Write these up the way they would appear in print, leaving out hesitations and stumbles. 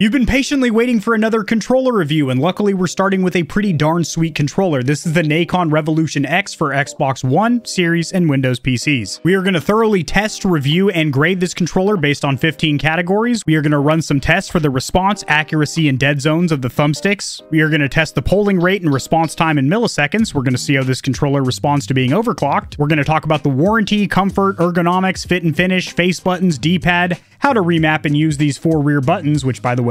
You've been patiently waiting for another controller review, and luckily we're starting with a pretty darn sweet controller. This is the Nacon Revolution X for Xbox One, Series, and Windows PCs. We are going to thoroughly test, review, and grade this controller based on 15 categories. We are going to run some tests for the response, accuracy, and dead zones of the thumbsticks. We are going to test the polling rate and response time in milliseconds. We're going to see how this controller responds to being overclocked. We're going to talk about the warranty, comfort, ergonomics, fit and finish, face buttons, D-pad, how to remap and use these four rear buttons, which by the way,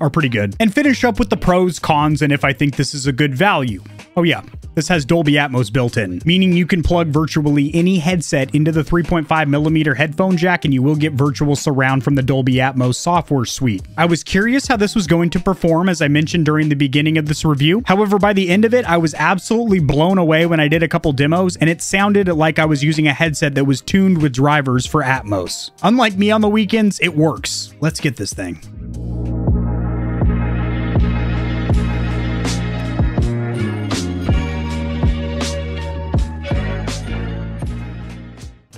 are pretty good. And finish up with the pros, cons, and if I think this is a good value. Oh yeah, this has Dolby Atmos built in, meaning you can plug virtually any headset into the 3.5mm headphone jack and you will get virtual surround from the Dolby Atmos software suite. I was curious how this was going to perform, as I mentioned during the beginning of this review. However, by the end of it, I was absolutely blown away when I did a couple demos, and it sounded like I was using a headset that was tuned with drivers for Atmos. Unlike me on the weekends, it works. Let's get this thing.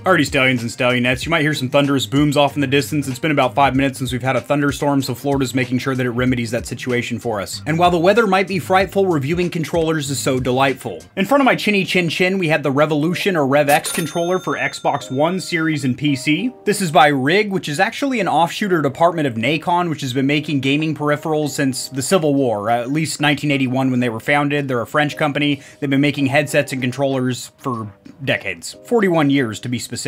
Alrighty, Stallions and Stallionettes, you might hear some thunderous booms off in the distance. It's been about 5 minutes since we've had a thunderstorm, so Florida's making sure that it remedies that situation for us. And while the weather might be frightful, reviewing controllers is so delightful. In front of my chinny chin chin, we had the Revolution or Rev X controller for Xbox One, Series, and PC. This is by Rig, which is actually an offshoot or department of Nacon, which has been making gaming peripherals since the Civil War, at least 1981 when they were founded. They're a French company. They've been making headsets and controllers for decades. 41 years to be specific.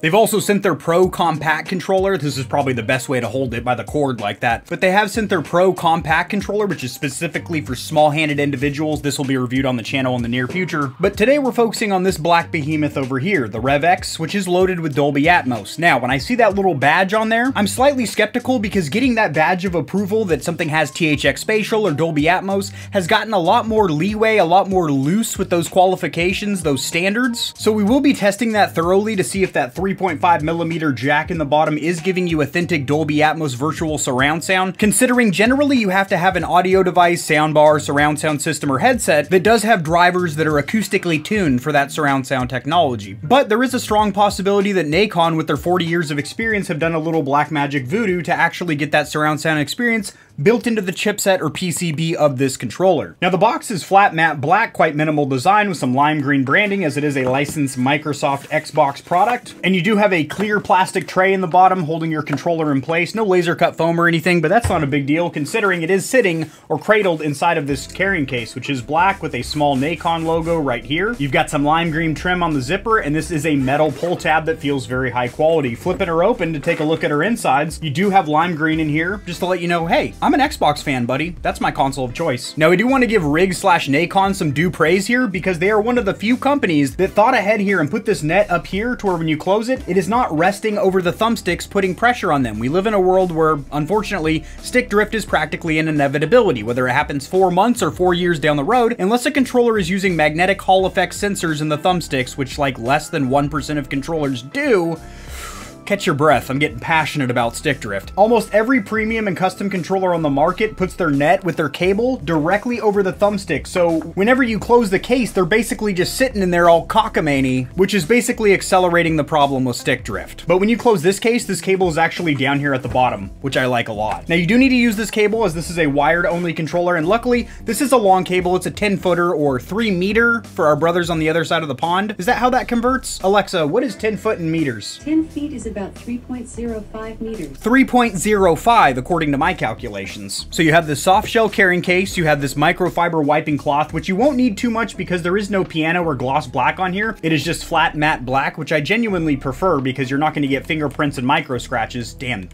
They've also sent their Pro Compact controller. This is probably the best way to hold it by the cord like that, but they have sent their Pro Compact controller, which is specifically for small-handed individuals. This will be reviewed on the channel in the near future, but today we're focusing on this black behemoth over here, the Rev X, which is loaded with Dolby Atmos. Now, when I see that little badge on there, I'm slightly skeptical because getting that badge of approval that something has THX Spatial or Dolby Atmos has gotten a lot more leeway, a lot more loose with those qualifications, those standards. So we will be testing that thoroughly to see if that 3.5mm jack in the bottom is giving you authentic Dolby Atmos virtual surround sound, considering generally you have to have an audio device, soundbar, surround sound system, or headset that does have drivers that are acoustically tuned for that surround sound technology. But there is a strong possibility that Nacon, with their 40 years of experience, have done a little black magic voodoo to actually get that surround sound experience built into the chipset or PCB of this controller. Now, the box is flat matte black, quite minimal design with some lime green branding, as it is a licensed Microsoft Xbox product. And you do have a clear plastic tray in the bottom holding your controller in place. No laser cut foam or anything, but that's not a big deal considering it is sitting or cradled inside of this carrying case, which is black with a small Nacon logo right here. You've got some lime green trim on the zipper, and this is a metal pull tab that feels very high quality. Flipping her open to take a look at her insides, you do have lime green in here just to let you know, hey, I'm an Xbox fan, buddy. That's my console of choice. Now, we do want to give Rig/Nacon some due praise here, because they are one of the few companies that thought ahead here and put this net up here to where when you close it, it is not resting over the thumbsticks, putting pressure on them. We live in a world where, unfortunately, stick drift is practically an inevitability, whether it happens 4 months or 4 years down the road, unless a controller is using magnetic Hall effect sensors in the thumbsticks, which like less than 1% of controllers do. Catch your breath, I'm getting passionate about stick drift. Almost every premium and custom controller on the market puts their net with their cable directly over the thumbstick, so whenever you close the case, they're basically just sitting in there all cockamamie, which is basically accelerating the problem with stick drift. But when you close this case, this cable is actually down here at the bottom, which I like a lot. Now, you do need to use this cable, as this is a wired-only controller, and luckily, this is a long cable. It's a 10-footer or 3 meter for our brothers on the other side of the pond. Is that how that converts? Alexa, what is 10 foot in meters? 10 feet is about 3.05 meters. 3.05, according to my calculations. So you have this soft shell carrying case, you have this microfiber wiping cloth, which you won't need too much because there is no piano or gloss black on here. It is just flat matte black, which I genuinely prefer because you're not going to get fingerprints and micro scratches. Damn,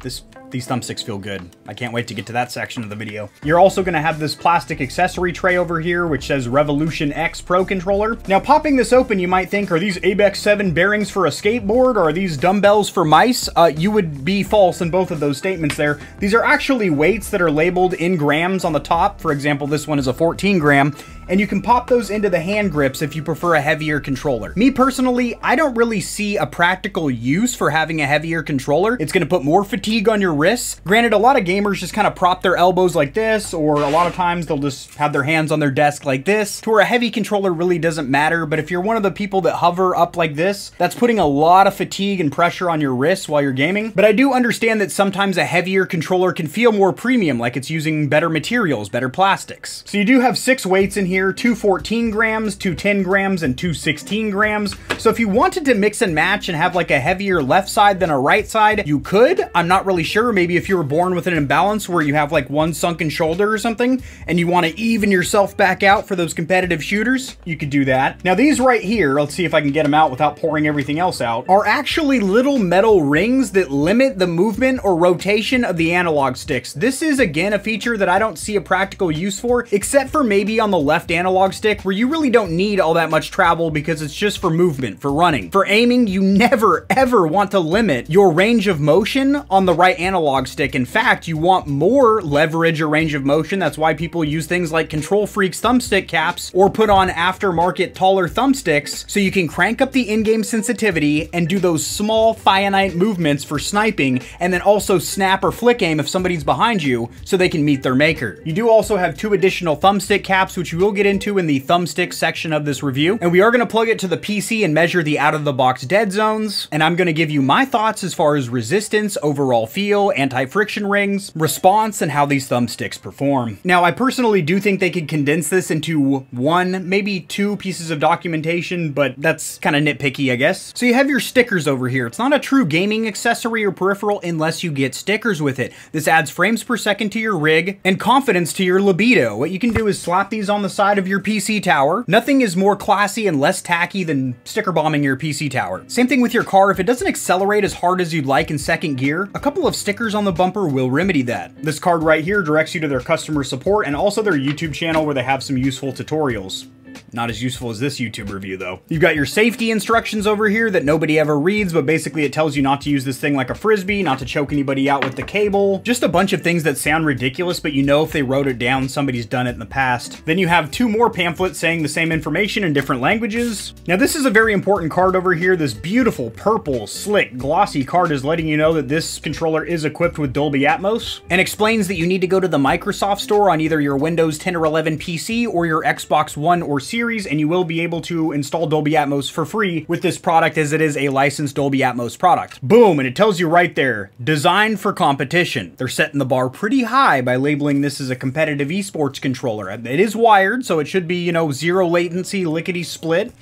these thumbsticks feel good. I can't wait to get to that section of the video. You're also going to have this plastic accessory tray over here, which says Revolution X Pro Controller. Now, popping this open, you might think, are these ABEX 7 bearings for a skateboard, or are these dumbbells for mice? You would be false in both of those statements there. These are actually weights that are labeled in grams on the top. For example, this one is a 14 gram, and you can pop those into the hand grips if you prefer a heavier controller. Me personally, I don't really see a practical use for having a heavier controller. It's going to put more fatigue on your wrists. Granted, a lot of gamers gamers just kind of prop their elbows like this, or a lot of times they'll just have their hands on their desk like this, to where a heavy controller really doesn't matter. But if you're one of the people that hover up like this, that's putting a lot of fatigue and pressure on your wrists while you're gaming. But I do understand that sometimes a heavier controller can feel more premium, like it's using better materials, better plastics. So you do have 6 weights in here, 214 grams, 210 grams, and 216 grams. So if you wanted to mix and match and have like a heavier left side than a right side, you could. I'm not really sure. Maybe if you were born with an imbalance where you have like one sunken shoulder or something, and you want to even yourself back out for those competitive shooters, you could do that. Now these right here, let's see if I can get them out without pouring everything else out, are actually little metal rings that limit the movement or rotation of the analog sticks. This is again a feature that I don't see a practical use for, except for maybe on the left analog stick, where you really don't need all that much travel because it's just for movement, for running. For aiming, you never ever want to limit your range of motion on the right analog stick. In fact, you want more leverage or range of motion. That's why people use things like Control Freak's thumbstick caps, or put on aftermarket taller thumbsticks, so you can crank up the in-game sensitivity and do those small finite movements for sniping, and then also snap or flick aim if somebody's behind you so they can meet their maker. You do also have 2 additional thumbstick caps, which we will get into in the thumbstick section of this review. And we are gonna plug it to the PC and measure the out-of-the-box dead zones. And I'm gonna give you my thoughts as far as resistance, overall feel, anti-friction rings, response, and how these thumbsticks perform. Now, I personally do think they could condense this into 1, maybe 2 pieces of documentation, but that's kind of nitpicky, I guess. So you have your stickers over here. It's not a true gaming accessory or peripheral unless you get stickers with it. This adds frames per second to your rig and confidence to your libido. What you can do is slap these on the side of your PC tower. Nothing is more classy and less tacky than sticker bombing your PC tower. Same thing with your car. If it doesn't accelerate as hard as you'd like in second gear, a couple of stickers on the bumper will remedy that. This card right here directs you to their customer support and also their YouTube channel, where they have some useful tutorials. Not as useful as this YouTube review though. You've got your safety instructions over here that nobody ever reads, but basically it tells you not to use this thing like a frisbee, not to choke anybody out with the cable. Just a bunch of things that sound ridiculous, but you know if they wrote it down, somebody's done it in the past. Then you have 2 more pamphlets saying the same information in different languages. Now this is a very important card over here. This beautiful, purple, slick, glossy card is letting you know that this controller is equipped with Dolby Atmos, and explains that you need to go to the Microsoft store on either your Windows 10 or 11 PC or your Xbox One or Series, and you will be able to install Dolby Atmos for free with this product, as it is a licensed Dolby Atmos product. Boom, and it tells you right there, designed for competition. They're setting the bar pretty high by labeling this as a competitive esports controller. It is wired, so it should be, you know, zero latency, lickety split.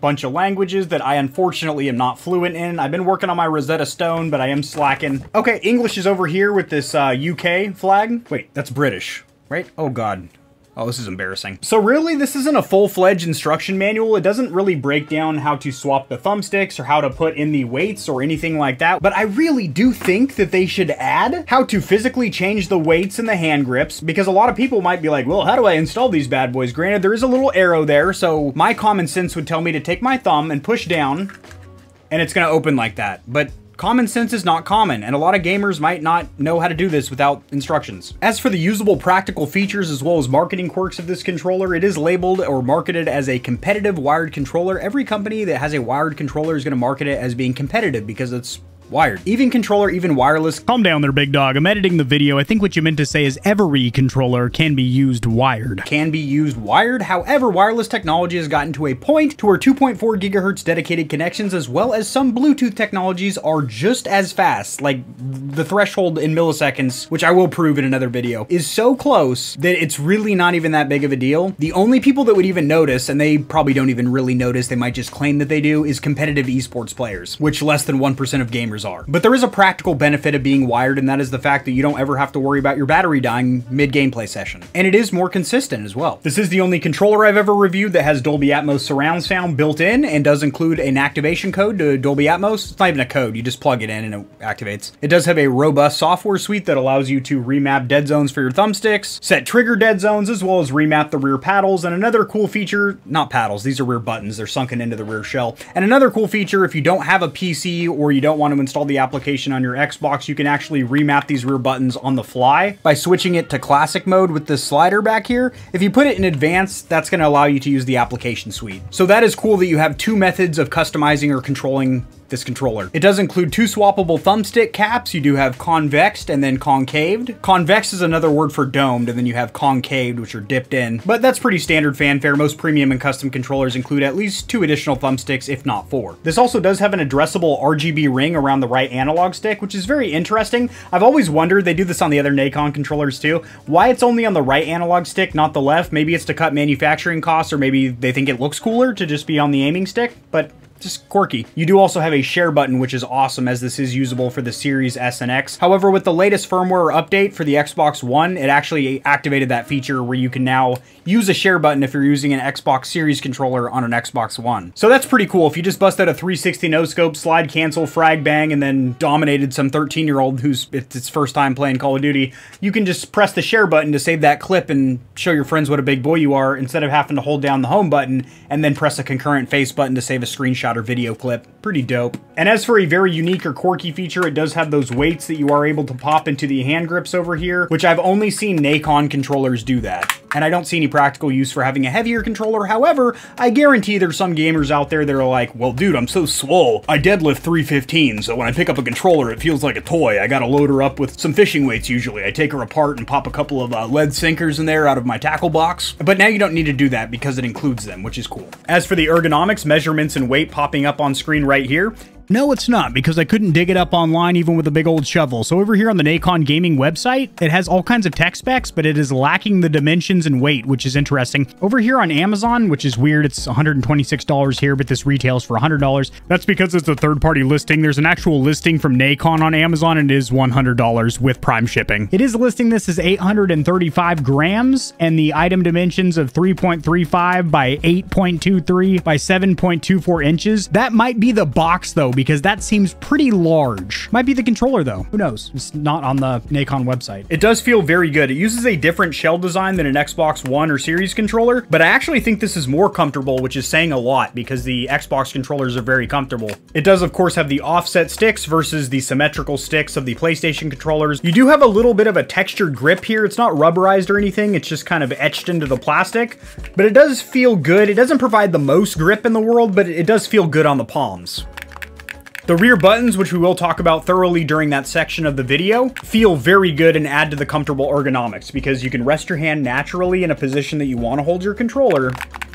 Bunch of languages that I unfortunately am not fluent in. I've been working on my Rosetta Stone, but I am slacking. Okay, English is over here with this UK flag. Wait, that's British, right? Oh God. Oh, this is embarrassing. So really, this isn't a full-fledged instruction manual. It doesn't really break down how to swap the thumbsticks or how to put in the weights or anything like that. But I really do think that they should add how to physically change the weights and the hand grips, because a lot of people might be like, well, how do I install these bad boys? Granted, there is a little arrow there, so my common sense would tell me to take my thumb and push down, and it's gonna open like that. But common sense is not common, and a lot of gamers might not know how to do this without instructions. As for the usable practical features as well as marketing quirks of this controller, it is labeled or marketed as a competitive wired controller. Every company that has a wired controller is going to market it as being competitive because it's wired. Even controller, even wireless. Calm down there, big dog. I'm editing the video. I think what you meant to say is every controller can be used wired. Can be used wired. However, wireless technology has gotten to a point to where 2.4 gigahertz dedicated connections, as well as some Bluetooth technologies, are just as fast. Like the threshold in milliseconds, which I will prove in another video, is so close that it's really not even that big of a deal. The only people that would even notice, and they probably don't even really notice, they might just claim that they do, is competitive esports players, which less than 1% of gamers are. But there is a practical benefit of being wired, and that is the fact that you don't ever have to worry about your battery dying mid-gameplay session. And it is more consistent as well. This is the only controller I've ever reviewed that has Dolby Atmos surround sound built in, and does include an activation code to Dolby Atmos. It's not even a code, you just plug it in and it activates. It does have a robust software suite that allows you to remap dead zones for your thumbsticks, set trigger dead zones, as well as remap the rear paddles. And another cool feature, not paddles, these are rear buttons, they're sunken into the rear shell. And another cool feature, if you don't have a PC or you don't want to install the application on your Xbox, you can actually remap these rear buttons on the fly by switching it to classic mode with this slider back here. If you put it in advanced, that's going to allow you to use the application suite. So that is cool that you have 2 methods of customizing or controlling this controller. It does include two swappable thumbstick caps. You do have convexed and then concaved. Convex is another word for domed, and then you have concaved, which are dipped in. But that's pretty standard fanfare. Most premium and custom controllers include at least two additional thumbsticks, if not four. This also does have an addressable RGB ring around the right analog stick, which is very interesting. I've always wondered, they do this on the other Nacon controllers too, why it's only on the right analog stick, not the left. Maybe it's to cut manufacturing costs, or maybe they think it looks cooler to just be on the aiming stick, but just quirky. You do also have a share button, which is awesome, as this is usable for the Series S and X. However, with the latest firmware update for the Xbox One, it actually activated that feature where you can now use a share button if you're using an Xbox Series controller on an Xbox One. So that's pretty cool. If you just bust out a 360 no-scope, slide, cancel, frag, bang, and then dominated some 13-year-old who's it's his first time playing Call of Duty, you can just press the share button to save that clip and show your friends what a big boy you are, instead of having to hold down the home button and then press a concurrent face button to save a screenshot or video clip. Pretty dope. And as for a very unique or quirky feature, it does have those weights that you are able to pop into the hand grips over here, which I've only seen Nacon controllers do that. And I don't see any practical use for having a heavier controller. However, I guarantee there's some gamers out there that are like, well, dude, I'm so swole. I deadlift 315, so when I pick up a controller, it feels like a toy. I gotta load her up with some fishing weights usually. I take her apart and pop a couple of lead sinkers in there out of my tackle box. But now you don't need to do that because it includes them, which is cool. As for the ergonomics, measurements, and weight popping up on screen right here. No, it's not, because I couldn't dig it up online even with a big old shovel. So over here on the Nacon Gaming website, it has all kinds of tech specs, but it is lacking the dimensions and weight, which is interesting. Over here on Amazon, which is weird, it's $126 here, but this retails for $100. That's because it's a third-party listing. There's an actual listing from Nacon on Amazon, and it is $100 with Prime shipping. It is listing this as 835 grams, and the item dimensions of 3.35 by 8.23 by 7.24 inches. That might be the box, though, because that seems pretty large. Might be the controller though, who knows? It's not on the Nacon website. It does feel very good. It uses a different shell design than an Xbox One or Series controller, but I actually think this is more comfortable, which is saying a lot because the Xbox controllers are very comfortable. It does of course have the offset sticks versus the symmetrical sticks of the PlayStation controllers. You do have a little bit of a textured grip here. It's not rubberized or anything. It's just kind of etched into the plastic, but it does feel good. It doesn't provide the most grip in the world, but it does feel good on the palms. The rear buttons, which we will talk about thoroughly during that section of the video, feel very good and add to the comfortable ergonomics because you can rest your hand naturally in a position that you want to hold your controller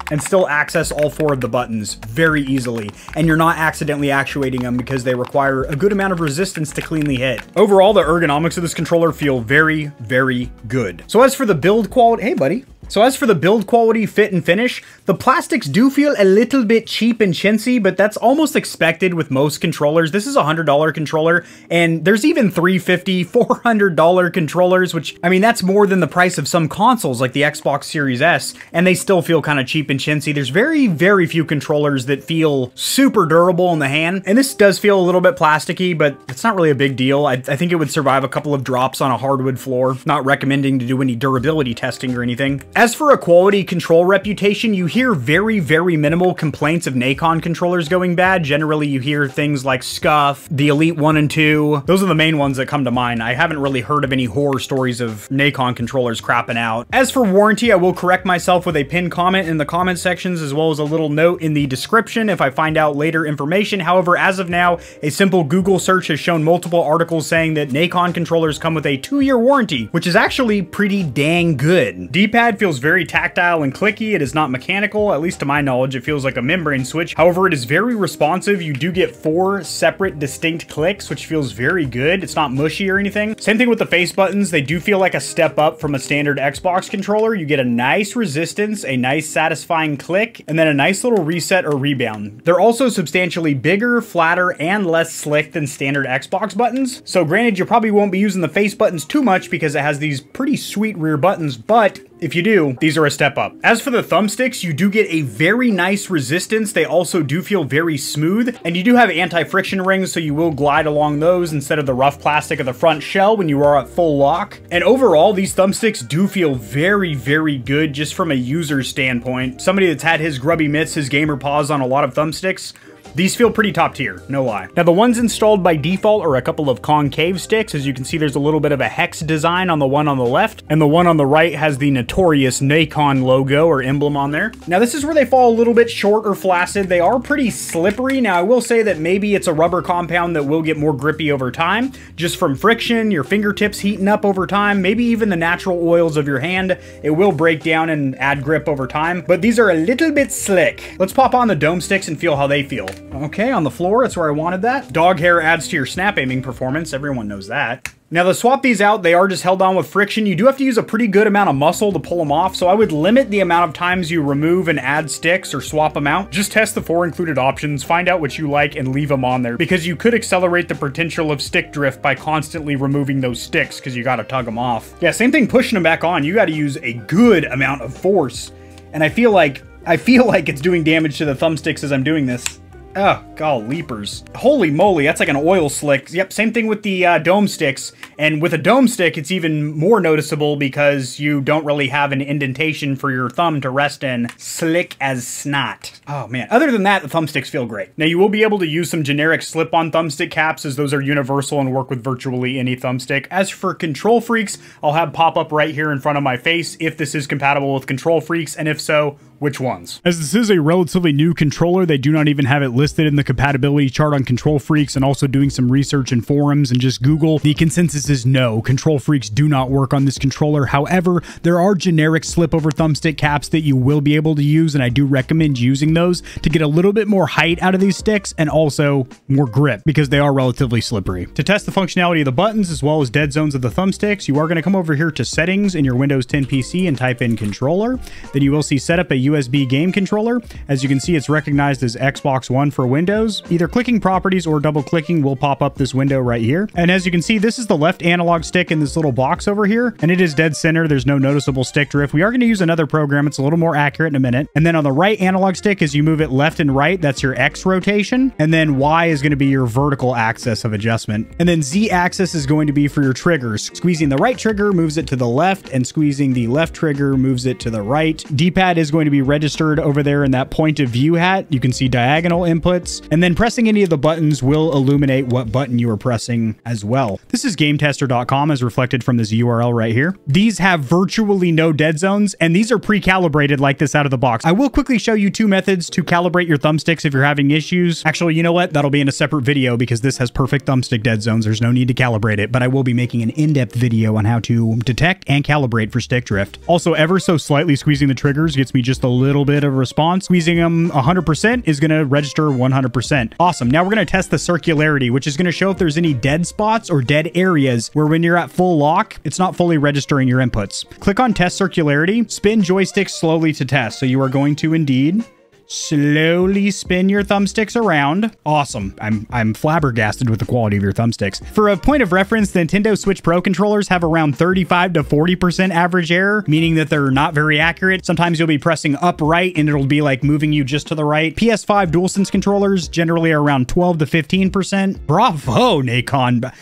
and still access all four of the buttons very easily. And you're not accidentally actuating them because they require a good amount of resistance to cleanly hit. Overall, the ergonomics of this controller feel very, very good. So as for the build quality, hey buddy. So as for the build quality, fit, and finish, the plastics do feel a little bit cheap and chintzy, but that's almost expected with most controllers. This is a $100 controller, and there's even $350, $400 controllers, which, I mean, that's more than the price of some consoles like the Xbox Series S, and they still feel kind of cheap and chintzy. There's very, very few controllers that feel super durable in the hand, and this does feel a little bit plasticky, but it's not really a big deal. I think it would survive a couple of drops on a hardwood floor. Not recommending to do any durability testing or anything. As for a quality control reputation, you hear very, very minimal complaints of Nacon controllers going bad. Generally, you hear things like Scuf, the Elite 1 and 2. Those are the main ones that come to mind. I haven't really heard of any horror stories of Nacon controllers crapping out. As for warranty, I will correct myself with a pinned comment in the comment sections, as well as a little note in the description if I find out later information. However, as of now, a simple Google search has shown multiple articles saying that Nacon controllers come with a 2-year warranty, which is actually pretty dang good. D-pad feels very tactile and clicky. It is not mechanical, at least to my knowledge. It feels like a membrane switch. However, it is very responsive. You do get 4 separate distinct clicks, which feels very good. It's not mushy or anything. Same thing with the face buttons. They do feel like a step up from a standard Xbox controller. You get a nice resistance, a nice satisfying click, and then a nice little reset or rebound. They're also substantially bigger, flatter, and less slick than standard Xbox buttons. So granted, you probably won't be using the face buttons too much because it has these pretty sweet rear buttons, but if you do, these are a step up. As for the thumbsticks, you do get a very nice resistance. They also do feel very smooth, and you do have anti-friction rings, so you will glide along those instead of the rough plastic of the front shell when you are at full lock. And overall, these thumbsticks do feel very, very good just from a user's standpoint. Somebody that's had his grubby mitts, his gamer paws on a lot of thumbsticks, These feel pretty top tier, no lie. Now the ones installed by default are a couple of concave sticks. As you can see, there's a little bit of a hex design on the one on the left, and the one on the right has the notorious Nacon logo or emblem on there. Now this is where they fall a little bit short or flaccid. They are pretty slippery. Now I will say that maybe it's a rubber compound that will get more grippy over time, just from friction, your fingertips heating up over time, maybe even the natural oils of your hand. It will break down and add grip over time, but these are a little bit slick. Let's pop on the dome sticks and feel how they feel. Okay, on the floor, that's where I wanted that. Dog hair adds to your snap aiming performance. Everyone knows that. Now to swap these out, they are just held on with friction. You do have to use a pretty good amount of muscle to pull them off, so I would limit the amount of times you remove and add sticks or swap them out. Just test the 4 included options, find out what you like, and leave them on there, because you could accelerate the potential of stick drift by constantly removing those sticks, because you gotta tug them off. Yeah, same thing pushing them back on. You gotta use a good amount of force, and I feel like it's doing damage to the thumbsticks as I'm doing this. Oh, golly leapers. Holy moly, that's like an oil slick. Yep, same thing with the dome sticks. And with a dome stick, it's even more noticeable because you don't really have an indentation for your thumb to rest in. Slick as snot. Oh man, other than that, the thumbsticks feel great. Now you will be able to use some generic slip-on thumbstick caps, as those are universal and work with virtually any thumbstick. As for Control Freaks, I'll have pop up right here in front of my face if this is compatible with Control Freaks, and if so, which ones? As this is a relatively new controller, they do not even have it listed in the compatibility chart on Control Freaks, and also doing some research in forums and just Google, the consensus is no, Control Freaks do not work on this controller. However, there are generic slip-over thumbstick caps that you will be able to use, and I do recommend using those to get a little bit more height out of these sticks and also more grip, because they are relatively slippery. To test the functionality of the buttons as well as dead zones of the thumbsticks, you are going to come over here to settings in your Windows 10 PC and type in controller. Then you will see set up a USB game controller. As you can see, it's recognized as Xbox One for Windows. Either clicking properties or double clicking will pop up this window right here. And as you can see, this is the left analog stick in this little box over here, and it is dead center. There's no noticeable stick drift. We are going to use another program. It's a little more accurate in a minute. And then on the right analog stick, as you move it left and right, that's your X rotation. And then Y is going to be your vertical axis of adjustment. And then Z axis is going to be for your triggers. Squeezing the right trigger moves it to the left, and squeezing the left trigger moves it to the right. D-pad is going to be registered over there in that point of view hat. You can see diagonal inputs, and then pressing any of the buttons will illuminate what button you are pressing as well. This is gametester.com, as reflected from this URL right here. These have virtually no dead zones, and these are pre-calibrated like this out of the box. I will quickly show you 2 methods to calibrate your thumbsticks if you're having issues. Actually, you know what? That'll be in a separate video, because this has perfect thumbstick dead zones. There's no need to calibrate it, but I will be making an in-depth video on how to detect and calibrate for stick drift. Also, ever so slightly squeezing the triggers gets me just a little bit of response. Squeezing them 100% is going to register 100%. Awesome. Now we're going to test the circularity, which is going to show if there's any dead spots or dead areas where when you're at full lock, it's not fully registering your inputs. Click on test circularity, spin joystick slowly to test. So you are going to indeed slowly spin your thumbsticks around. Awesome. I'm flabbergasted with the quality of your thumbsticks. For a point of reference, the Nintendo Switch Pro controllers have around 35 to 40% average error, meaning that they're not very accurate. Sometimes you'll be pressing up right and it'll be like moving you just to the right. PS5 DualSense controllers generally are around 12 to 15%. Bravo, Nacon.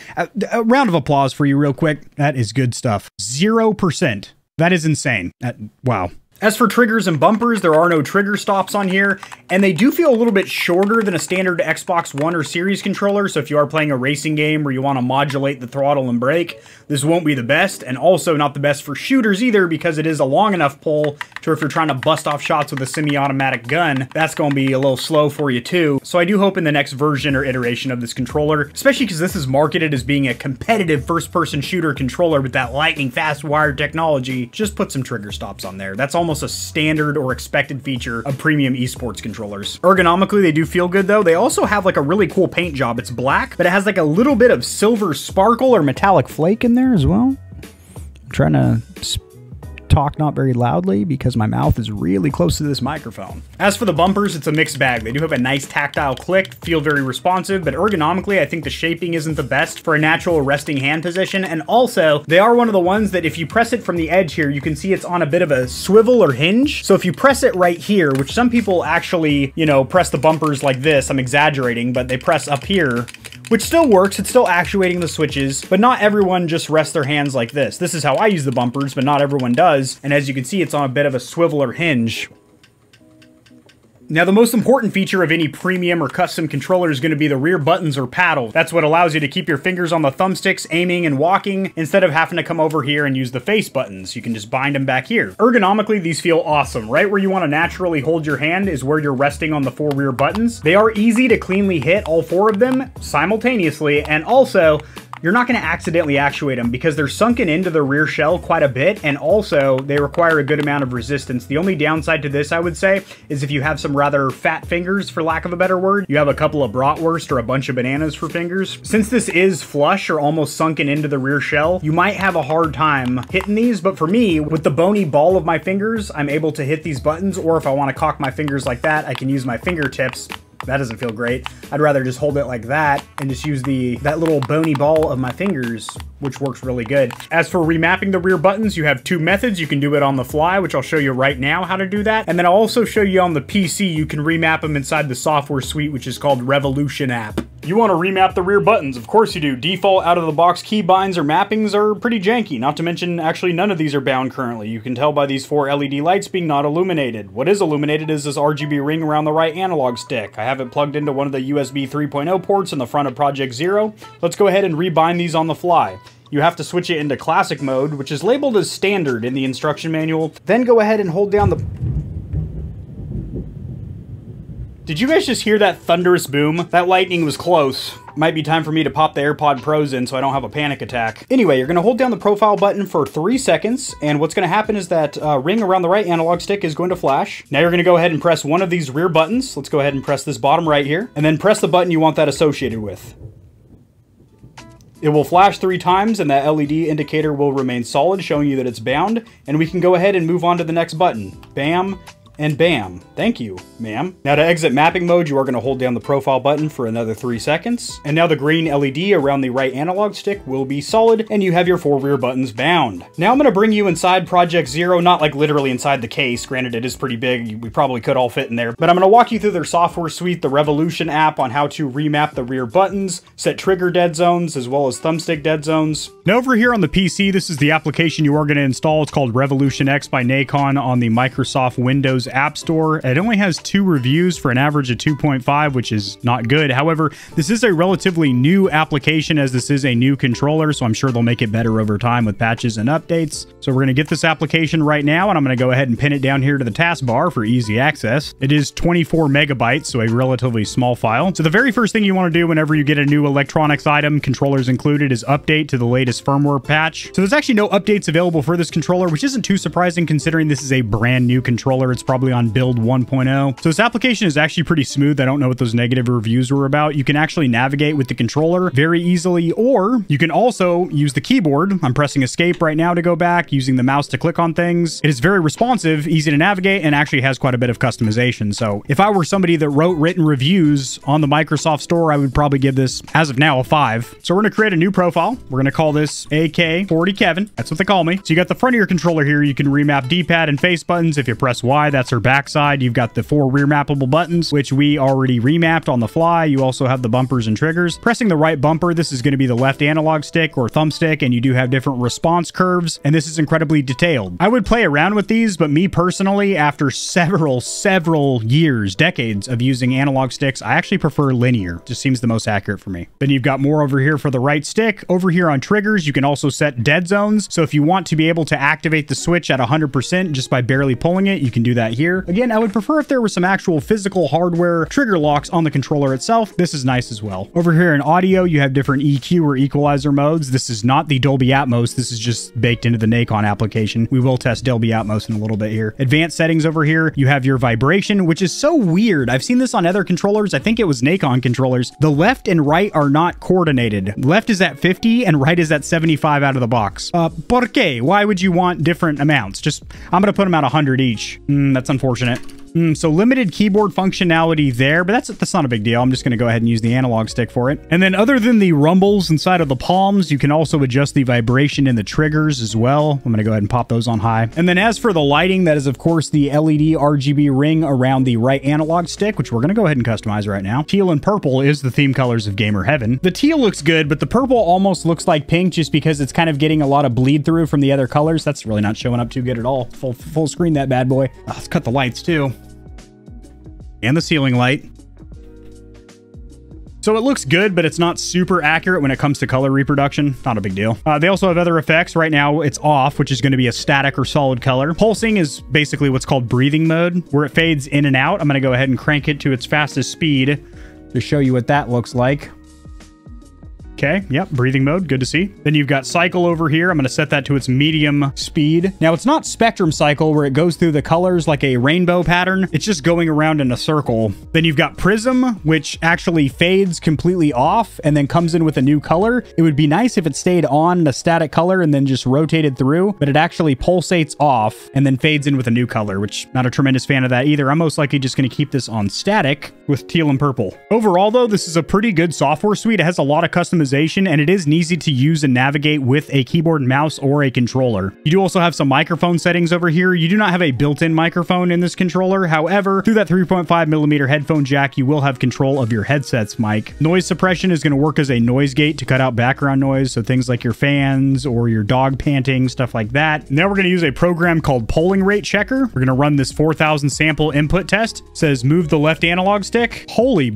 A round of applause for you real quick. That is good stuff. 0%. That is insane. Wow. As for triggers and bumpers, there are no trigger stops on here, and they do feel a little bit shorter than a standard Xbox One or Series controller, so if you are playing a racing game where you want to modulate the throttle and brake, this won't be the best, and also not the best for shooters either, because it is a long enough pull to if you're trying to bust off shots with a semi-automatic gun, that's going to be a little slow for you too. So I do hope in the next version or iteration of this controller, especially because this is marketed as being a competitive first-person shooter controller with that lightning-fast wired technology, just put some trigger stops on there. That's almost a standard or expected feature of premium esports controllers. Ergonomically, they do feel good though. They also have like a really cool paint job. It's black, but it has like a little bit of silver sparkle or metallic flake in there as well. I'm trying to talk not very loudly because my mouth is really close to this microphone. As for the bumpers, it's a mixed bag. They do have a nice tactile click, feel very responsive, but ergonomically, I think the shaping isn't the best for a natural resting hand position. And also, they are one of the ones that if you press it from the edge here, you can see it's on a bit of a swivel or hinge. So if you press it right here, which some people actually, you know, press the bumpers like this, I'm exaggerating, but they press up here, which still works. It's still actuating the switches, but not everyone just rests their hands like this. This is how I use the bumpers, but not everyone does. And as you can see, it's on a bit of a swivel or hinge. Now, the most important feature of any premium or custom controller is going to be the rear buttons or paddle. That's what allows you to keep your fingers on the thumbsticks, aiming and walking, instead of having to come over here and use the face buttons. You can just bind them back here. Ergonomically, these feel awesome. Right where you want to naturally hold your hand is where you're resting on the four rear buttons. They are easy to cleanly hit all four of them simultaneously, and also, you're not going to accidentally actuate them because they're sunken into the rear shell quite a bit, and also they require a good amount of resistance. The only downside to this, I would say, is if you have some rather fat fingers, for lack of a better word, you have a couple of bratwurst or a bunch of bananas for fingers. Since this is flush or almost sunken into the rear shell, you might have a hard time hitting these, but for me, with the bony ball of my fingers, I'm able to hit these buttons, or if I want to cock my fingers like that, I can use my fingertips. That doesn't feel great. I'd rather just hold it like that and just use that little bony ball of my fingers, which works really good. As for remapping the rear buttons, you have two methods. You can do it on the fly, which I'll show you right now how to do that. And then I'll also show you on the PC, you can remap them inside the software suite, which is called Revolution App. You want to remap the rear buttons, of course you do. Default out-of-the-box keybinds or mappings are pretty janky, not to mention actually none of these are bound currently. You can tell by these four LED lights being not illuminated. What is illuminated is this RGB ring around the right analog stick. I have it plugged into one of the USB 3.0 ports in the front of Project Zero. Let's go ahead and rebind these on the fly. You have to switch it into classic mode, which is labeled as standard in the instruction manual. Then go ahead and hold down the... Did you guys just hear that thunderous boom? That lightning was close. Might be time for me to pop the AirPod Pros in so I don't have a panic attack. Anyway, you're gonna hold down the profile button for 3 seconds, and what's gonna happen is that ring around the right analog stick is going to flash. Now you're gonna go ahead and press one of these rear buttons. Let's go ahead and press this bottom right here, and then press the button you want that associated with. It will flash 3 times, and that LED indicator will remain solid, showing you that it's bound, and we can go ahead and move on to the next button. Bam. And bam, thank you, ma'am. Now to exit mapping mode, you are gonna hold down the profile button for another 3 seconds. And now the green LED around the right analog stick will be solid, and you have your four rear buttons bound. Now I'm gonna bring you inside Project Zero, not like literally inside the case, granted it is pretty big, we probably could all fit in there, but I'm gonna walk you through their software suite, the Revolution app, on how to remap the rear buttons, set trigger dead zones, as well as thumbstick dead zones. Now over here on the PC, this is the application you are gonna install. It's called Revolution X by Nacon on the Microsoft Windows App Store. It only has 2 reviews for an average of 2.5, which is not good. However, this is a relatively new application as this is a new controller, so I'm sure they'll make it better over time with patches and updates. So we're going to get this application right now, and I'm going to go ahead and pin it down here to the taskbar for easy access. It is 24 megabytes, so a relatively small file. So the very first thing you want to do whenever you get a new electronics item, controllers included, is update to the latest firmware patch. So there's actually no updates available for this controller, which isn't too surprising considering this is a brand new controller. It's probably on build 1.0. So this application is actually pretty smooth. I don't know what those negative reviews were about. You can actually navigate with the controller very easily, or you can also use the keyboard. I'm pressing escape right now to go back, using the mouse to click on things. It is very responsive, easy to navigate, and actually has quite a bit of customization. So if I were somebody that wrote written reviews on the Microsoft Store, I would probably give this, as of now, a 5. So we're gonna create a new profile. We're gonna call this AK40 Kevin. That's what they call me. So you got the front of your controller here. You can remap D-pad and face buttons. If you press Y, that's her backside. You've got the 4 rear mappable buttons, which we already remapped on the fly. You also have the bumpers and triggers. Pressing the right bumper, this is going to be the left analog stick or thumbstick, and you do have different response curves, and this is incredibly detailed. I would play around with these, but me personally, after several years, decades of using analog sticks, I actually prefer linear. It just seems the most accurate for me. Then you've got more over here for the right stick. Over here on triggers, you can also set dead zones. So if you want to be able to activate the switch at 100% just by barely pulling it, you can do that here. Again, I would prefer if there were some actual physical hardware trigger locks on the controller itself. This is nice as well. Over here in audio, you have different EQ or equalizer modes. This is not the Dolby Atmos. This is just baked into the Nacon application. We will test Dolby Atmos in a little bit here. Advanced settings over here, you have your vibration, which is so weird. I've seen this on other controllers. I think it was Nacon controllers. The left and right are not coordinated. Left is at 50 and right is at 75 out of the box. Por qué? Why would you want different amounts? Just, I'm gonna put them at 100 each. That's unfortunate. So limited keyboard functionality there, but that's not a big deal. I'm just going to go ahead and use the analog stick for it. And then other than the rumbles inside of the palms, you can also adjust the vibration in the triggers as well. I'm going to go ahead and pop those on high. And then as for the lighting, that is, of course, the LED RGB ring around the right analog stick, which we're going to go ahead and customize right now. Teal and purple is the theme colors of Gamer Heaven. The teal looks good, but the purple almost looks like pink just because it's kind of getting a lot of bleed through from the other colors. That's really not showing up too good at all. Full screen that bad boy. Let's cut the lights too. and the ceiling light. So it looks good, but it's not super accurate when it comes to color reproduction. Not a big deal. They also have other effects. Right now, it's off, which is going to be a static or solid color. Pulsing is basically what's called breathing mode, where it fades in and out. I'm going to go ahead and crank it to its fastest speed to show you what that looks like. Okay, yep, breathing mode, good to see. Then you've got cycle over here. I'm gonna set that to its medium speed. Now it's not spectrum cycle where it goes through the colors like a rainbow pattern. It's just going around in a circle. Then you've got prism, which actually fades completely off and then comes in with a new color. It would be nice if it stayed on a static color and then just rotated through, but it actually pulsates off and then fades in with a new color, which not a tremendous fan of that either. I'm most likely just gonna keep this on static with teal and purple. Overall though, this is a pretty good software suite. It has a lot of customization, and it is easy to use and navigate with a keyboard and mouse or a controller. You do also have some microphone settings over here. You do not have a built-in microphone in this controller. However, through that 3.5mm headphone jack, you will have control of your headset's mic. Noise suppression is going to work as a noise gate to cut out background noise, so things like your fans or your dog panting, stuff like that. Now we're going to use a program called Polling Rate Checker. We're going to run this 4,000 sample input test. It says move the left analog stick. Holy...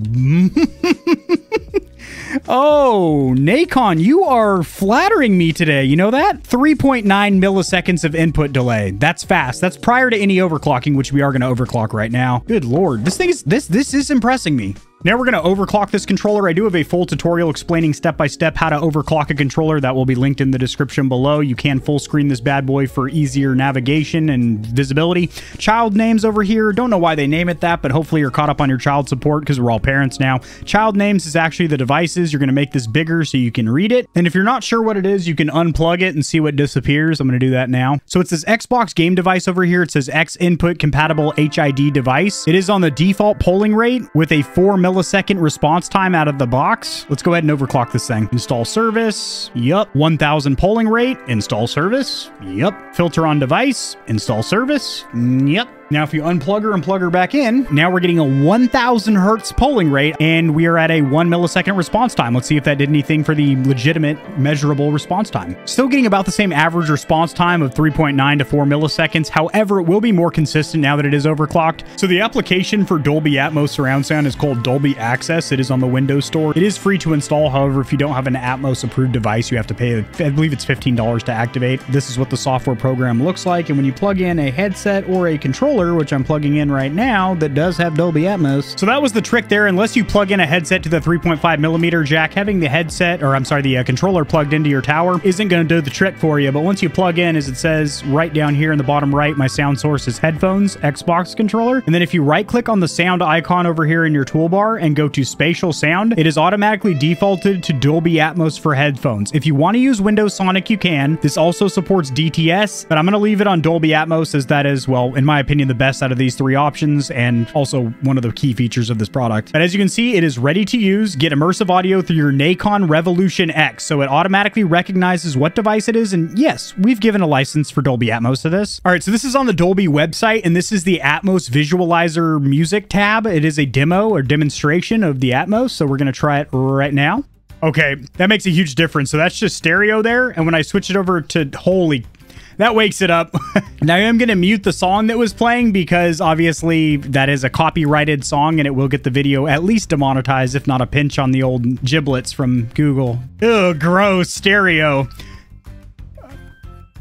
Oh, Nacon, you are flattering me today. You know that? 3.9 milliseconds of input delay. That's fast. That's prior to any overclocking, which we are going to overclock right now. Good Lord. This thing is, this is impressing me. Now we're going to overclock this controller. I do have a full tutorial explaining step-by-step how to overclock a controller that will be linked in the description below. You can full screen this bad boy for easier navigation and visibility. Child names over here. Don't know why they name it that, but hopefully you're caught up on your child support because we're all parents now. Child names is actually the devices. You're going to make this bigger so you can read it. And if you're not sure what it is, you can unplug it and see what disappears. I'm going to do that now. So it's this Xbox game device over here. It says X input compatible HID device. It is on the default polling rate with a 4 millisecond response time out of the box. Let's go ahead and overclock this thing. Install service. Yup. 1000 polling rate. Install service. Yup. Filter on device. Install service. Yup. Now, if you unplug her and plug her back in, now we're getting a 1000 hertz polling rate, and we are at a 1 millisecond response time. Let's see if that did anything for the legitimate measurable response time. Still getting about the same average response time of 3.9 to 4 milliseconds. However, it will be more consistent now that it is overclocked. So the application for Dolby Atmos surround sound is called Dolby Access. It is on the Windows Store. It is free to install. However, if you don't have an Atmos approved device, you have to pay, I believe it's $15 to activate. This is what the software program looks like. And when you plug in a headset or a controller, which I'm plugging in right now, that does have Dolby Atmos. So that was the trick there. Unless you plug in a headset to the 3.5mm jack, having the headset, or I'm sorry, the controller plugged into your tower isn't going to do the trick for you. But once you plug in, as it says right down here in the bottom right, my sound source is headphones, Xbox controller. And then if you right click on the sound icon over here in your toolbar and go to spatial sound, it is automatically defaulted to Dolby Atmos for headphones. If you want to use Windows Sonic, you can. This also supports DTS, but I'm going to leave it on Dolby Atmos as that is, well, in my opinion, the best out of these three options and also one of the key features of this product. But as you can see, it is ready to use. Get immersive audio through your Nacon Revolution X. So it automatically recognizes what device it is. And yes, we've given a license for Dolby Atmos to this. All right, so this is on the Dolby website, and this is the Atmos Visualizer Music tab. It is a demo or demonstration of the Atmos. So we're going to try it right now. Okay, that makes a huge difference. So that's just stereo there. And when I switch it over to, holy, that wakes it up. Now I am going to mute the song that was playing because obviously that is a copyrighted song and it will get the video at least demonetized, if not a pinch on the old giblets from Google. Ugh, gross stereo.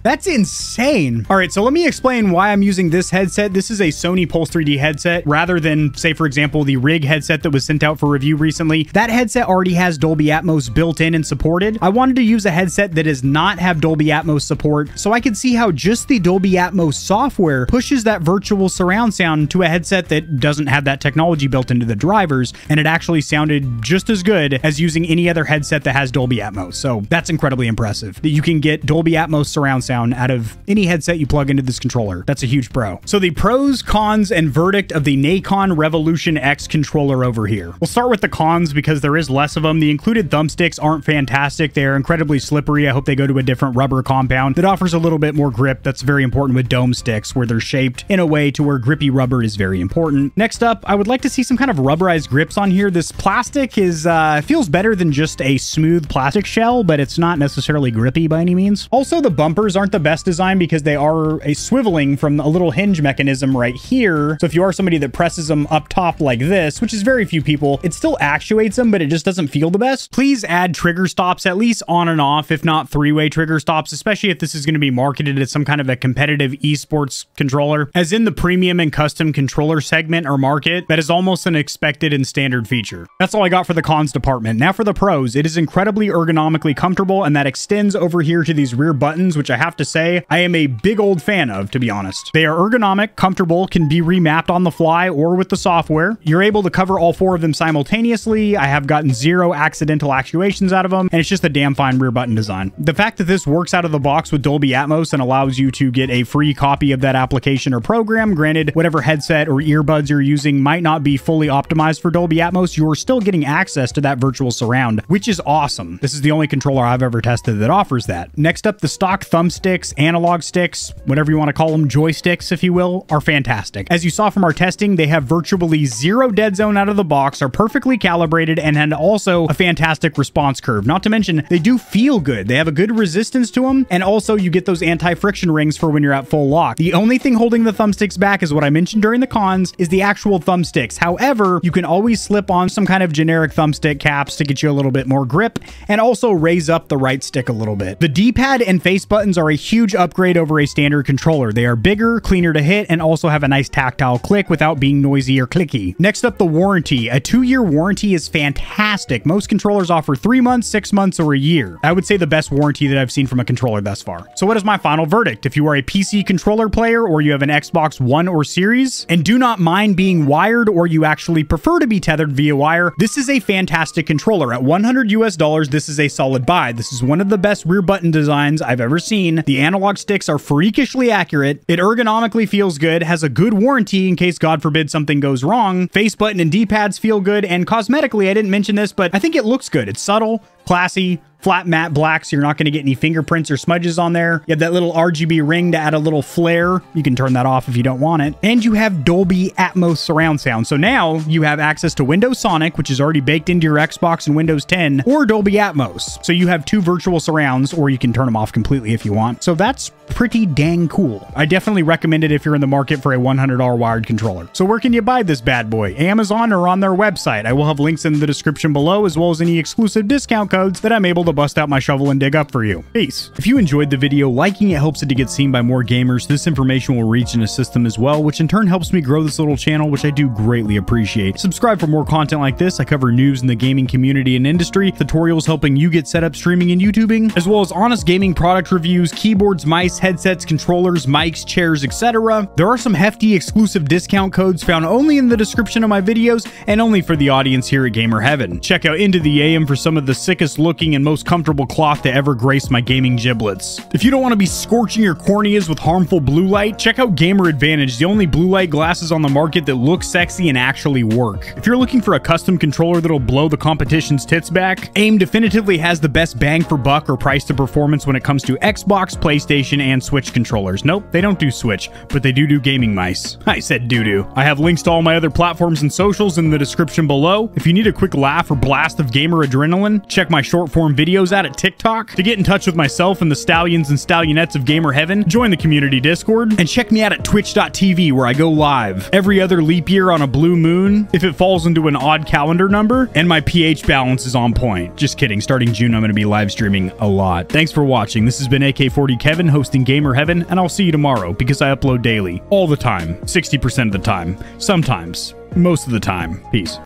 That's insane. All right, so let me explain why I'm using this headset. This is a Sony Pulse 3D headset rather than, say, for example, the Rig headset that was sent out for review recently. That headset already has Dolby Atmos built in and supported. I wanted to use a headset that does not have Dolby Atmos support so I could see how just the Dolby Atmos software pushes that virtual surround sound to a headset that doesn't have that technology built into the drivers, and it actually sounded just as good as using any other headset that has Dolby Atmos. So that's incredibly impressive that you can get Dolby Atmos surround sound out of any headset you plug into this controller. That's a huge pro. So the pros, cons, and verdict of the Nacon Revolution X controller over here. We'll start with the cons because there is less of them. The included thumbsticks aren't fantastic. They're incredibly slippery. I hope they go to a different rubber compound that offers a little bit more grip. That's very important with dome sticks where they're shaped in a way to where grippy rubber is very important. Next up, I would like to see some kind of rubberized grips on here. This plastic is feels better than just a smooth plastic shell, but it's not necessarily grippy by any means. Also, the bumpers aren't aren't the best design because they are a swiveling from a little hinge mechanism right here. So if you are somebody that presses them up top like this, which is very few people, it still actuates them, but it just doesn't feel the best. Please add trigger stops, at least on and off, if not three-way trigger stops, especially if this is going to be marketed as some kind of a competitive esports controller. As in the premium and custom controller segment or market, that is almost an expected and standard feature. That's all I got for the cons department. Now for the pros, it is incredibly ergonomically comfortable, and that extends over here to these rear buttons, which I have to say, I am a big old fan of, to be honest. They are ergonomic, comfortable, can be remapped on the fly or with the software. You're able to cover all four of them simultaneously. I have gotten zero accidental actuations out of them, and it's just a damn fine rear button design. The fact that this works out of the box with Dolby Atmos and allows you to get a free copy of that application or program, granted, whatever headset or earbuds you're using might not be fully optimized for Dolby Atmos, you're still getting access to that virtual surround, which is awesome. This is the only controller I've ever tested that offers that. Next up, the stock thumbsticks, analog sticks, whatever you want to call them, joysticks, if you will, are fantastic. As you saw from our testing, they have virtually zero dead zone out of the box, are perfectly calibrated, and had also a fantastic response curve. Not to mention, they do feel good. They have a good resistance to them, and also you get those anti-friction rings for when you're at full lock. The only thing holding the thumbsticks back is what I mentioned during the cons, is the actual thumbsticks. However, you can always slip on some kind of generic thumbstick caps to get you a little bit more grip, and also raise up the right stick a little bit. The D-pad and face buttons are a huge upgrade over a standard controller. They are bigger, cleaner to hit, and also have a nice tactile click without being noisy or clicky. Next up, the warranty. A 2-year warranty is fantastic. Most controllers offer 3 months, 6 months, or a year. I would say the best warranty that I've seen from a controller thus far. So what is my final verdict? If you are a PC controller player, or you have an Xbox One or Series, and do not mind being wired, or you actually prefer to be tethered via wire, this is a fantastic controller. At $100 US, this is a solid buy. This is one of the best rear button designs I've ever seen. The analog sticks are freakishly accurate. It ergonomically feels good, has a good warranty in case, God forbid, something goes wrong. Face button and D-pads feel good, and cosmetically, I didn't mention this, but I think it looks good. It's subtle, classy, flat matte black, so you're not going to get any fingerprints or smudges on there. You have that little RGB ring to add a little flare. You can turn that off if you don't want it. And you have Dolby Atmos surround sound. So now you have access to Windows Sonic, which is already baked into your Xbox and Windows 10, or Dolby Atmos. So you have two virtual surrounds, or you can turn them off completely if you want. So that's pretty dang cool. I definitely recommend it if you're in the market for a $100 wired controller. So where can you buy this bad boy? Amazon or on their website. I will have links in the description below, as well as any exclusive discount codes that I'm able to bust out my shovel and dig up for you. Peace. If you enjoyed the video, liking it helps it to get seen by more gamers. This information will reach and assist them as well, which in turn helps me grow this little channel, which I do greatly appreciate. Subscribe for more content like this. I cover news in the gaming community and industry, tutorials helping you get set up streaming and YouTubing, as well as honest gaming product reviews, keyboards, mice, headsets, controllers, mics, chairs, etc. There are some hefty exclusive discount codes found only in the description of my videos and only for the audience here at Gamer Heaven. Check out Into the AM for some of the sickest looking and most comfortable cloth to ever grace my gaming giblets. If you don't want to be scorching your corneas with harmful blue light, check out Gamer Advantage, the only blue light glasses on the market that look sexy and actually work. If you're looking for a custom controller that'll blow the competition's tits back, Aim definitively has the best bang for buck or price to performance when it comes to Xbox, PlayStation, and Switch controllers. Nope, they don't do Switch, but they do gaming mice. I said doo-doo. I have links to all my other platforms and socials in the description below. If you need a quick laugh or blast of gamer adrenaline, check my short form videos out at TikTok. To get in touch with myself and the stallions and stallionettes of Gamer Heaven, join the community Discord, and check me out at twitch.tv, where I go live every other leap year on a blue moon if it falls into an odd calendar number and my pH balance is on point. Just kidding. Starting June, I'm going to be live streaming a lot. Thanks for watching. This has been AK40 Kevin hosting Gamer Heaven, and I'll see you tomorrow, because I upload daily. All the time. 60% of the time. Sometimes. Most of the time. Peace.